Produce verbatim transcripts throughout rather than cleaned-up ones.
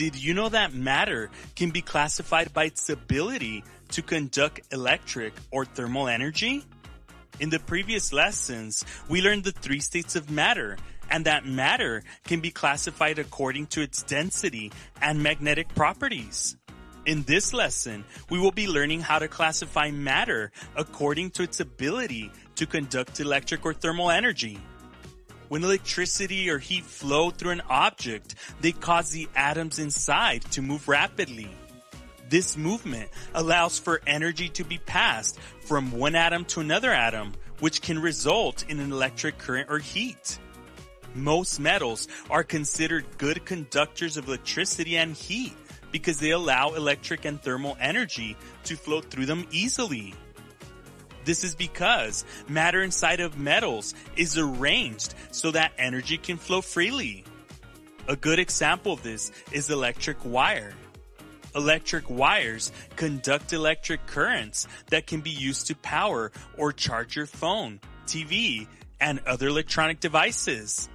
Did you know that matter can be classified by its ability to conduct electric or thermal energy? In the previous lessons, we learned the three states of matter, and that matter can be classified according to its density and magnetic properties. In this lesson, we will be learning how to classify matter according to its ability to conduct electric or thermal energy. When electricity or heat flow through an object, they cause the atoms inside to move rapidly. This movement allows for energy to be passed from one atom to another atom, which can result in an electric current or heat. Most metals are considered good conductors of electricity and heat because they allow electric and thermal energy to flow through them easily. This is because matter inside of metals is arranged so that energy can flow freely. A good example of this is electric wire. Electric wires conduct electric currents that can be used to power or charge your phone, T V, and other electronic devices.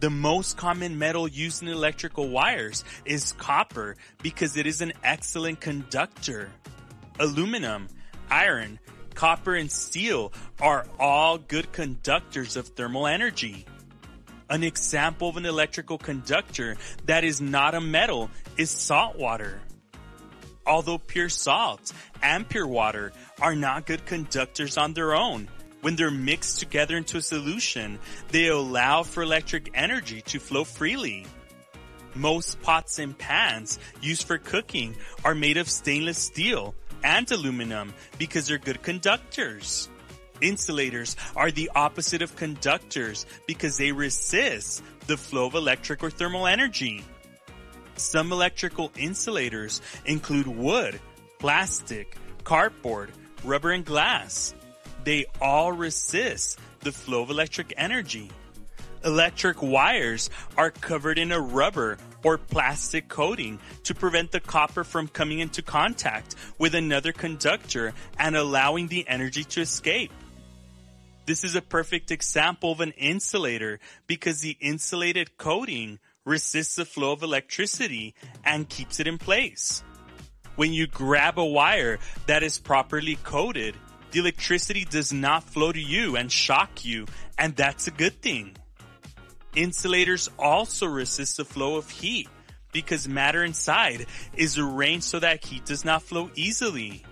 The most common metal used in electrical wires is copper because it is an excellent conductor. Aluminum, iron, copper and steel are all good conductors of thermal energy. An example of an electrical conductor that is not a metal is salt water. Although pure salt and pure water are not good conductors on their own, when they're mixed together into a solution, they allow for electric energy to flow freely. Most pots and pans used for cooking are made of stainless steel and aluminum because they're good conductors. Insulators are the opposite of conductors because they resist the flow of electric or thermal energy. Some electrical insulators include wood, plastic, cardboard, rubber, and glass. They all resist the flow of electric energy. Electric wires are covered in a rubber or plastic coating to prevent the copper from coming into contact with another conductor and allowing the energy to escape. This is a perfect example of an insulator because the insulated coating resists the flow of electricity and keeps it in place. When you grab a wire that is properly coated, the electricity does not flow to you and shock you, and that's a good thing. Insulators also resist the flow of heat because matter inside is arranged so that heat does not flow easily.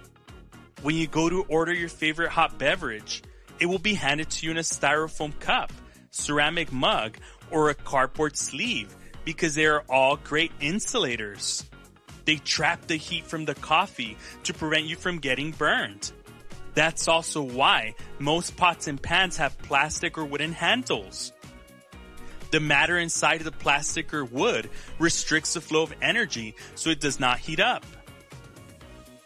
When you go to order your favorite hot beverage, it will be handed to you in a styrofoam cup, ceramic mug, or a cardboard sleeve because they are all great insulators. They trap the heat from the coffee to prevent you from getting burned. That's also why most pots and pans have plastic or wooden handles. The matter inside the plastic or wood restricts the flow of energy so it does not heat up.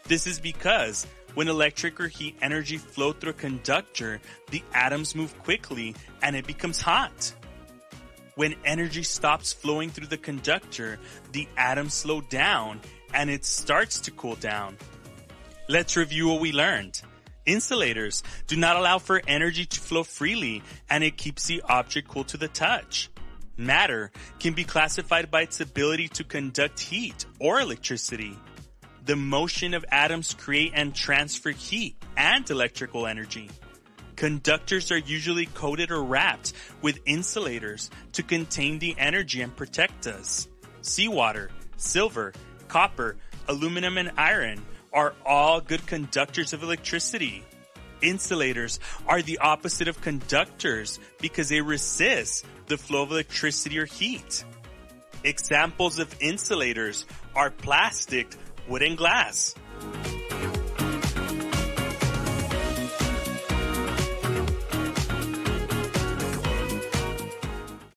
This is because when electric or heat energy flows through a conductor, the atoms move quickly and it becomes hot. When energy stops flowing through the conductor, the atoms slow down and it starts to cool down. Let's review what we learned. Insulators do not allow for energy to flow freely, and it keeps the object cool to the touch. Matter can be classified by its ability to conduct heat or electricity. The motion of atoms create and transfer heat and electrical energy. Conductors are usually coated or wrapped with insulators to contain the energy and protect us. Seawater, silver, copper, aluminum, and iron are all good conductors of electricity. Insulators are the opposite of conductors because they resist the flow of electricity or heat. Examples of insulators are plastic, wood, and glass.